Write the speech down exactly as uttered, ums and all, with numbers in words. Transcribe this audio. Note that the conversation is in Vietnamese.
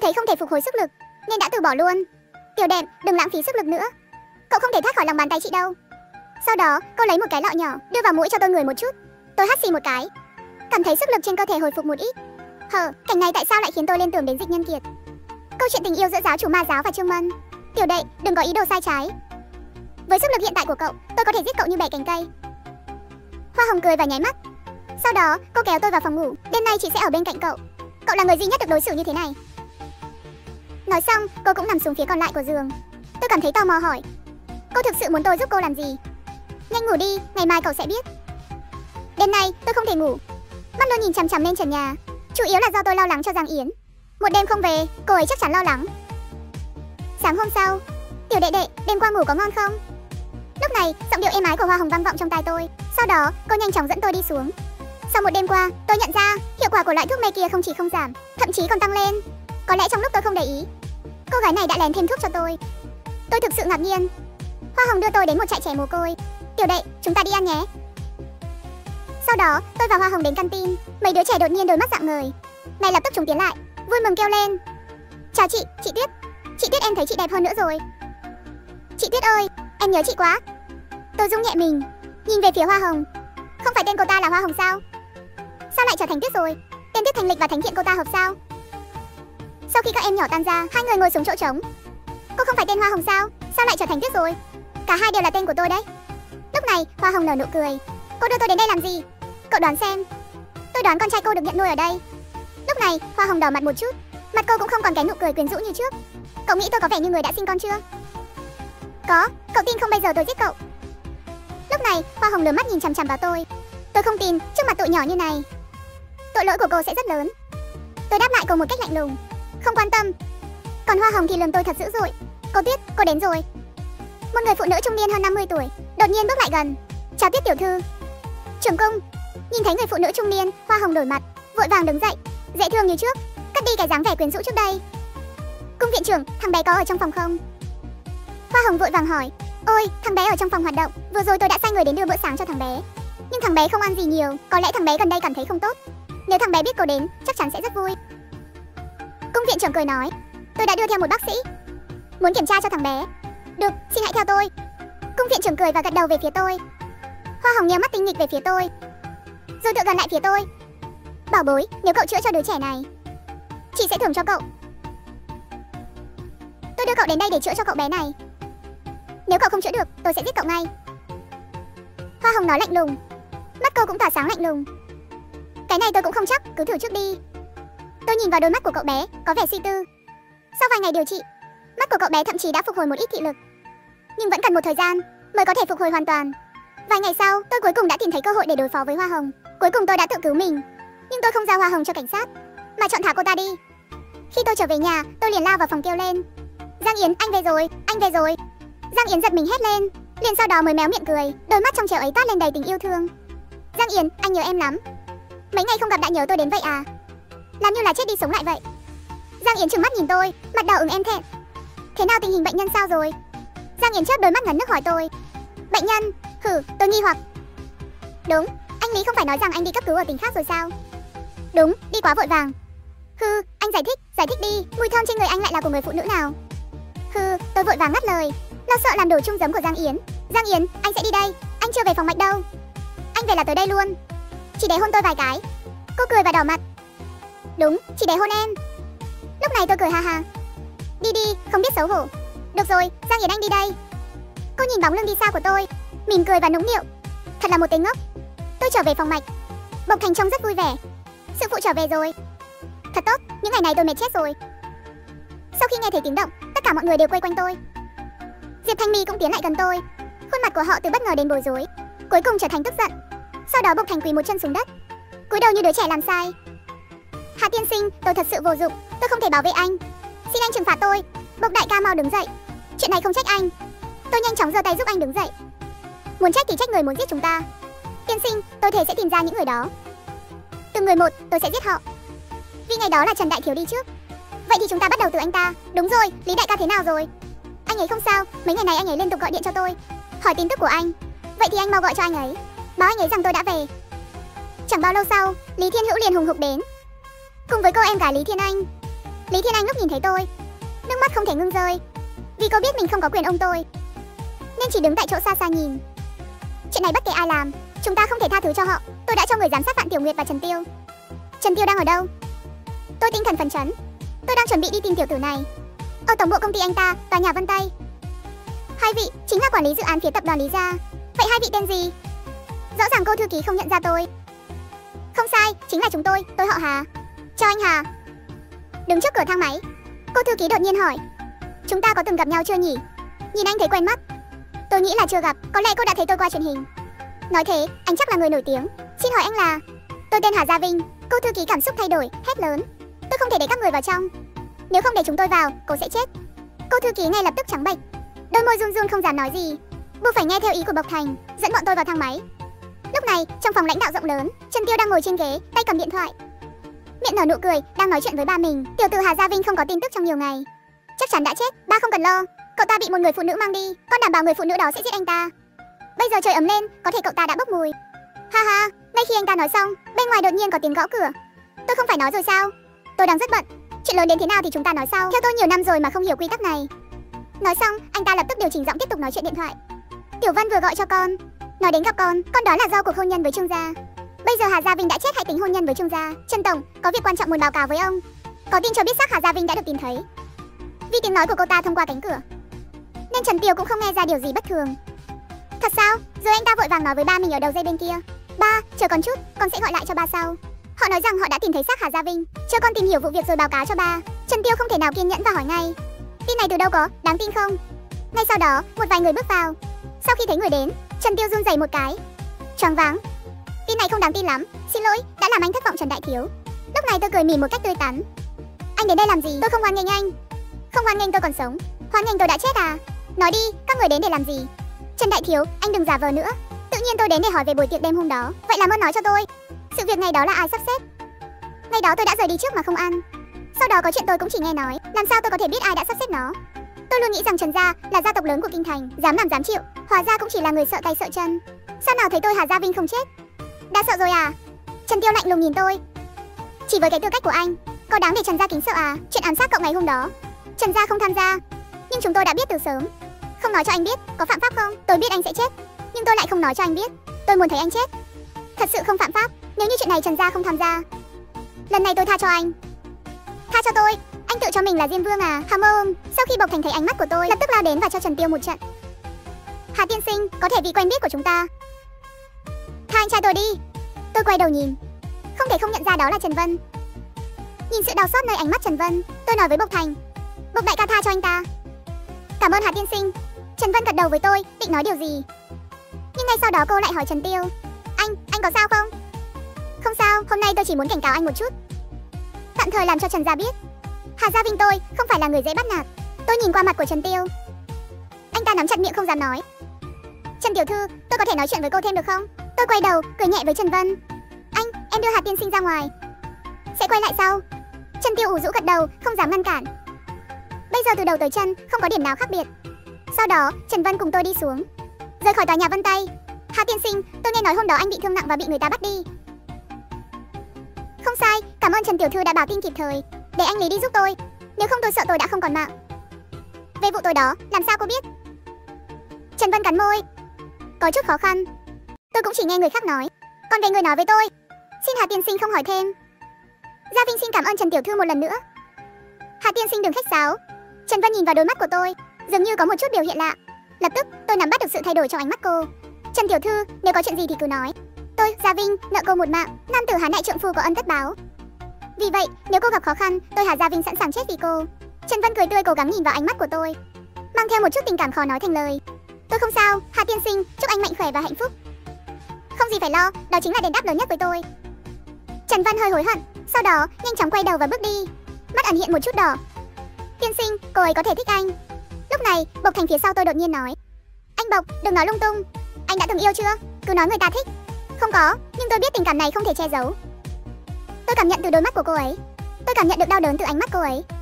Tôi thấy không thể phục hồi sức lực nên đã từ bỏ luôn. Tiểu đẹp, đừng lãng phí sức lực nữa. Cậu không thể thoát khỏi lòng bàn tay chị đâu. Sau đó, cô lấy một cái lọ nhỏ đưa vào mũi cho tôi ngửi một chút. Tôi hắt xì một cái, cảm thấy sức lực trên cơ thể hồi phục một ít. Hờ, cảnh này tại sao lại khiến tôi liên tưởng đến Dịch Nhân Kiệt? Câu chuyện tình yêu giữa giáo chủ ma giáo và Trương Mân. Tiểu đệ, đừng có ý đồ sai trái. Với sức lực hiện tại của cậu, tôi có thể giết cậu như bẻ cành cây. Hoa Hồng cười và nháy mắt. Sau đó, cô kéo tôi vào phòng ngủ. Đêm nay chị sẽ ở bên cạnh cậu. Cậu là người duy nhất được đối xử như thế này. Nói xong, cô cũng nằm xuống phía còn lại của giường. Tôi cảm thấy tò mò hỏi, cô thực sự muốn tôi giúp cô làm gì? Nhanh ngủ đi, ngày mai cậu sẽ biết. Đêm nay tôi không thể ngủ, mắt luôn nhìn chằm chằm lên trần nhà. Chủ yếu là do tôi lo lắng cho Giang Yến. Một đêm không về, cô ấy chắc chắn lo lắng. Sáng hôm sau, tiểu đệ đệ, đêm qua ngủ có ngon không? Lúc này, giọng điệu êm ái của Hoa Hồng vang vọng trong tai tôi. Sau đó, cô nhanh chóng dẫn tôi đi xuống. Sau một đêm qua, tôi nhận ra hiệu quả của loại thuốc mê kia không chỉ không giảm, thậm chí còn tăng lên. Có lẽ trong lúc tôi không để ý, cô gái này đã lén thêm thuốc cho tôi. Tôi thực sự ngạc nhiên. Hoa Hồng đưa tôi đến một trại trẻ mồ côi. Tiểu đệ, chúng ta đi ăn nhé. Sau đó, tôi và Hoa Hồng đến canteen. Mấy đứa trẻ đột nhiên đôi mắt rạng ngời. Ngay lập tức chúng tiến lại, vui mừng kêu lên. Chào chị, chị Tuyết. Chị Tuyết, em thấy chị đẹp hơn nữa rồi. Chị Tuyết ơi, em nhớ chị quá. Tôi rung nhẹ mình, nhìn về phía Hoa Hồng. Không phải tên cô ta là Hoa Hồng sao? Sao lại trở thành Tuyết rồi? Tên Tuyết thành lịch và thánh thiện cô ta hợp sao? Sau khi các em nhỏ tan ra, hai người ngồi xuống chỗ trống. Cô không phải tên Hoa Hồng sao? Sao lại trở thành Tuyết rồi? Cả hai đều là tên của tôi đấy. Lúc này, Hoa Hồng nở nụ cười. Cô đưa tôi đến đây làm gì? Cậu đoán xem. Tôi đoán con trai cô được nhận nuôi ở đây. Lúc này, Hoa Hồng đỏ mặt một chút. Mặt cô cũng không còn cái nụ cười quyến rũ như trước. Cậu nghĩ tôi có vẻ như người đã sinh con chưa? Có, cậu tin không bây giờ tôi giết cậu? Lúc này, Hoa Hồng lớn mắt nhìn chằm chằm vào tôi. Tôi không tin, trước mặt tụi nhỏ như này, tội lỗi của cô sẽ rất lớn. Tôi đáp lại cô một cách lạnh lùng, không quan tâm. Còn Hoa Hồng thì lườm tôi thật dữ dội. Cô Tuyết, cô đến rồi. Một người phụ nữ trung niên hơn năm mươi tuổi đột nhiên bước lại gần. Chào Tuyết tiểu thư. Trưởng công. Nhìn thấy người phụ nữ trung niên, Hoa Hồng đổi mặt, vội vàng đứng dậy, dễ thương như trước, cắt đi cái dáng vẻ quyến rũ trước đây. Cung viện trưởng, thằng bé có ở trong phòng không? Hoa Hồng vội vàng hỏi. Ôi, thằng bé ở trong phòng hoạt động. Vừa rồi tôi đã sai người đến đưa bữa sáng cho thằng bé, nhưng thằng bé không ăn gì nhiều. Có lẽ thằng bé gần đây cảm thấy không tốt. Nếu thằng bé biết cô đến, chắc chắn sẽ rất vui. Cung viện trưởng cười nói. Tôi đã đưa theo một bác sĩ, muốn kiểm tra cho thằng bé. Được, xin hãy theo tôi. Cung viện trưởng cười và gật đầu về phía tôi. Hoa Hồng nhíu mắt tinh nghịch về phía tôi, rồi tựa gần lại phía tôi. Bảo bối, nếu cậu chữa cho đứa trẻ này, chị sẽ thưởng cho cậu. Tôi đưa cậu đến đây để chữa cho cậu bé này. Nếu cậu không chữa được, tôi sẽ giết cậu ngay. Hoa Hồng nói lạnh lùng. Mắt cô cũng tỏa sáng lạnh lùng. Cái này tôi cũng không chắc, cứ thử trước đi. Tôi nhìn vào đôi mắt của cậu bé, có vẻ suy tư. Sau vài ngày điều trị, mắt của cậu bé thậm chí đã phục hồi một ít thị lực, nhưng vẫn cần một thời gian mới có thể phục hồi hoàn toàn. Vài ngày sau, tôi cuối cùng đã tìm thấy cơ hội để đối phó với Hoa Hồng. Cuối cùng tôi đã tự cứu mình, nhưng tôi không giao Hoa Hồng cho cảnh sát, mà chọn thả cô ta đi. Khi tôi trở về nhà, tôi liền lao vào phòng kêu lên. Giang Yến, anh về rồi, anh về rồi. Giang Yến giật mình hét lên, liền sau đó mới méo miệng cười, đôi mắt trong trẻo ấy toát lên đầy tình yêu thương. Giang Yến, anh nhớ em lắm. Mấy ngày không gặp đã nhớ tôi đến vậy à? Làm như là chết đi sống lại vậy. Giang Yến trừng mắt nhìn tôi, mặt đỏ ửng em thẹn. Thế nào, tình hình bệnh nhân sao rồi? Giang Yến chớp đôi mắt ngấn nước hỏi tôi. Bệnh nhân? Hử, tôi nghi hoặc. Đúng, anh Lý không phải nói rằng anh đi cấp cứu ở tỉnh khác rồi sao? Đúng, đi quá vội vàng. Hừ, anh giải thích, giải thích đi, mùi thơm trên người anh lại là của người phụ nữ nào? Hừ, tôi vội vàng ngắt lời, lo sợ làm đổ chung giấm của Giang Yến. Giang Yến, anh sẽ đi đây, anh chưa về phòng mạch đâu. Anh về là tới đây luôn. Chị để hôn tôi vài cái. Cô cười và đỏ mặt. Đúng, chị để hôn em. Lúc này tôi cười ha ha. Đi đi, không biết xấu hổ. Được rồi, Giang Yến anh đi đây. Cô nhìn bóng lưng đi xa của tôi, mỉm cười và nũng nịu. Thật là một tên ngốc. Tôi trở về phòng mạch. Bộc Thành trông rất vui vẻ. Sư phụ trở về rồi. Thật tốt, những ngày này tôi mệt chết rồi. Sau khi nghe thấy tiếng động, tất cả mọi người đều quay quanh tôi. Diệp Thanh Mi cũng tiến lại gần tôi. Khuôn mặt của họ từ bất ngờ đến bối rối, cuối cùng trở thành tức giận. Sau đó Bộc Thành quỳ một chân xuống đất, cúi đầu như đứa trẻ làm sai. Hạ tiên sinh, tôi thật sự vô dụng, tôi không thể bảo vệ anh. Xin anh trừng phạt tôi. Bộc đại ca mau đứng dậy. Chuyện này không trách anh. Tôi nhanh chóng giơ tay giúp anh đứng dậy. Muốn trách thì trách người muốn giết chúng ta. Tiên sinh, tôi thề sẽ tìm ra những người đó. Từng người một, tôi sẽ giết họ. Vì ngày đó là Trần đại thiếu đi trước. Vậy thì chúng ta bắt đầu từ anh ta. Đúng rồi, Lý đại ca thế nào rồi? Anh ấy không sao, mấy ngày này anh ấy liên tục gọi điện cho tôi, hỏi tin tức của anh. Vậy thì anh mau gọi cho anh ấy, báo anh ấy rằng tôi đã về. Chẳng bao lâu sau, Lý Thiên Hữu liền hùng hục đến, cùng với cô em gái Lý Thiên Anh. Lý Thiên Anh lúc nhìn thấy tôi, nước mắt không thể ngưng rơi, vì cô biết mình không có quyền ôm tôi, nên chỉ đứng tại chỗ xa xa nhìn. Chuyện này bất kể ai làm, chúng ta không thể tha thứ cho họ. Tôi đã cho người giám sát Phạm Tiểu Nguyệt và Trần Tiêu. Trần Tiêu đang ở đâu? Tôi tinh thần phấn chấn. Tôi đang chuẩn bị đi tìm tiểu tử này. Ở tổng bộ công ty anh ta, tòa nhà Vân Tây. Hai vị chính là quản lý dự án phía tập đoàn Lý Gia. Vậy hai vị tên gì? Rõ ràng cô thư ký không nhận ra tôi. Không sai, chính là chúng tôi, tôi họ Hà. Chào anh Hà. Đứng trước cửa thang máy, cô thư ký đột nhiên hỏi: chúng ta có từng gặp nhau chưa nhỉ? Nhìn anh thấy quen mắt. Tôi nghĩ là chưa gặp, có lẽ cô đã thấy tôi qua truyền hình. Nói thế, anh chắc là người nổi tiếng. Xin hỏi anh là? Tôi tên Hà Gia Vinh. Cô thư ký cảm xúc thay đổi, hét lớn: tôi không thể để các người vào trong. Nếu không để chúng tôi vào, cô sẽ chết. Cô thư ký ngay lập tức trắng bệch, đôi môi run run không dám nói gì, buộc phải nghe theo ý của Bộc Thành, dẫn bọn tôi vào thang máy. Lúc này, trong phòng lãnh đạo rộng lớn, Trần Tiêu đang ngồi trên ghế, tay cầm điện thoại, miệng nở nụ cười, đang nói chuyện với ba mình. Tiểu tử Hà Gia Vinh không có tin tức trong nhiều ngày, chắc chắn đã chết. Ba không cần lo, cậu ta bị một người phụ nữ mang đi, con đảm bảo người phụ nữ đó sẽ giết anh ta. Bây giờ trời ấm lên, có thể cậu ta đã bốc mùi. Ha ha, ngay khi anh ta nói xong, bên ngoài đột nhiên có tiếng gõ cửa. Tôi không phải nói rồi sao? Tôi đang rất bận, chuyện lớn đến thế nào thì chúng ta nói sau. Theo tôi nhiều năm rồi mà không hiểu quy tắc này. Nói xong, anh ta lập tức điều chỉnh giọng tiếp tục nói chuyện điện thoại. Tiểu Văn vừa gọi cho con, nói đến gặp con, con đó là do cuộc hôn nhân với Trương Gia. Bây giờ Hà Gia Vinh đã chết, hãy tính hôn nhân với Trương Gia. Trần tổng, có việc quan trọng muốn báo cáo với ông. Có tin cho biết xác Hà Gia Vinh đã được tìm thấy. Vì tiếng nói của cô ta thông qua cánh cửa, nên Trần Tiêu cũng không nghe ra điều gì bất thường. Thật sao? Rồi anh ta vội vàng nói với ba mình ở đầu dây bên kia. Ba, chờ con chút, con sẽ gọi lại cho ba sau. Họ nói rằng họ đã tìm thấy xác Hà Gia Vinh, chờ con tìm hiểu vụ việc rồi báo cáo cho ba. Trần Tiêu không thể nào kiên nhẫn và hỏi ngay. Tin này từ đâu có, đáng tin không? Ngay sau đó, một vài người bước vào. Sau khi thấy người đến, Trần Tiêu run rẩy một cái, choáng váng. Tin này không đáng tin lắm, xin lỗi, đã làm anh thất vọng Trần đại thiếu. Lúc này tôi cười mỉm một cách tươi tắn. Anh đến đây làm gì? Tôi không hoan nghênh anh. Không hoan nghênh tôi còn sống, hoan nghênh tôi đã chết à? Nói đi, các người đến để làm gì? Trần đại thiếu, anh đừng giả vờ nữa. Tự nhiên tôi đến để hỏi về buổi tiệc đêm hôm đó, vậy làm ơn nói cho tôi. Sự việc này đó là ai sắp xếp? Ngày đó tôi đã rời đi trước mà không ăn. Sau đó có chuyện tôi cũng chỉ nghe nói, làm sao tôi có thể biết ai đã sắp xếp nó? Tôi luôn nghĩ rằng Trần gia là gia tộc lớn của kinh thành, dám làm dám chịu, hóa ra cũng chỉ là người sợ tay sợ chân. Sao nào thấy tôi Hà Gia Vinh không chết? Đã sợ rồi à? Trần Tiêu lạnh lùng nhìn tôi. Chỉ với cái tư cách của anh, có đáng để Trần gia kính sợ à? Chuyện ám sát cậu ngày hôm đó, Trần gia không tham gia, nhưng chúng tôi đã biết từ sớm. Không nói cho anh biết, có phạm pháp không? Tôi biết anh sẽ chết, nhưng tôi lại không nói cho anh biết. Tôi muốn thấy anh chết. Thật sự không phạm pháp. Nếu như chuyện này Trần gia không tham gia, lần này tôi tha cho anh. Tha cho tôi? Anh tự cho mình là Diêm Vương à? Hàm ôm. Sau khi Bộc Thành thấy ánh mắt của tôi, lập tức lao đến và cho Trần Tiêu một trận. Hà tiên sinh, có thể vì quen biết của chúng ta, tha anh trai tôi đi. Tôi quay đầu nhìn, không thể không nhận ra đó là Trần Vân. Nhìn sự đau xót nơi ánh mắt Trần Vân, tôi nói với Bộc Thành: Bộc đại ca tha cho anh ta. Cảm ơn Hà tiên sinh. Trần Vân gật đầu với tôi, định nói điều gì, nhưng ngay sau đó cô lại hỏi Trần Tiêu: Anh, anh có sao không? Không sao, hôm nay tôi chỉ muốn cảnh cáo anh một chút, tạm thời làm cho Trần gia biết Hà Gia Vinh tôi không phải là người dễ bắt nạt. Tôi nhìn qua mặt của Trần Tiêu, anh ta nắm chặt miệng không dám nói. Trần tiểu thư, tôi có thể nói chuyện với cô thêm được không? Tôi quay đầu cười nhẹ với Trần Vân. Anh, em đưa Hà tiên sinh ra ngoài, sẽ quay lại sau. Trần Tiêu ủ rũ gật đầu, không dám ngăn cản. Bây giờ từ đầu tới chân không có điểm nào khác biệt. Sau đó Trần Vân cùng tôi đi xuống, rời khỏi tòa nhà Vân Tây. Hà tiên sinh, tôi nghe nói hôm đó anh bị thương nặng và bị người ta bắt đi. Không sai, cảm ơn Trần tiểu thư đã báo tin kịp thời, để anh Lý đi giúp tôi, nếu không tôi sợ tôi đã không còn mạng. Về vụ tối đó, làm sao cô biết? Trần Vân cắn môi, có chút khó khăn. Tôi cũng chỉ nghe người khác nói, còn về người nói với tôi, xin Hà tiên sinh không hỏi thêm. Gia Vinh xin cảm ơn Trần tiểu thư một lần nữa. Hà tiên sinh đừng khách sáo. Trần Vân nhìn vào đôi mắt của tôi, dường như có một chút biểu hiện lạ. Lập tức tôi nắm bắt được sự thay đổi trong ánh mắt cô. Trần tiểu thư, nếu có chuyện gì thì cứ nói. Tôi, Gia Vinh, nợ cô một mạng. Nam tử Hán Đại trượng phu có ân tất báo, vì vậy nếu cô gặp khó khăn, tôi Hà Gia Vinh sẵn sàng chết vì cô. Trần Vân cười tươi cố gắng nhìn vào ánh mắt của tôi, mang theo một chút tình cảm khó nói thành lời. Tôi không sao, Hà tiên sinh, chúc anh mạnh khỏe và hạnh phúc. Không gì phải lo, đó chính là đền đáp lớn nhất với tôi. Trần Vân hơi hối hận, sau đó nhanh chóng quay đầu và bước đi, mắt ẩn hiện một chút đỏ. Tiên sinh, cô ấy có thể thích anh. Lúc này Bộc Thành phía sau tôi đột nhiên nói: Anh Bộc, đừng nói lung tung. Anh đã từng yêu chưa? Cứ nói người ta thích. Không có, nhưng tôi biết tình cảm này không thể che giấu. Tôi cảm nhận từ đôi mắt của cô ấy, tôi cảm nhận được đau đớn từ ánh mắt cô ấy.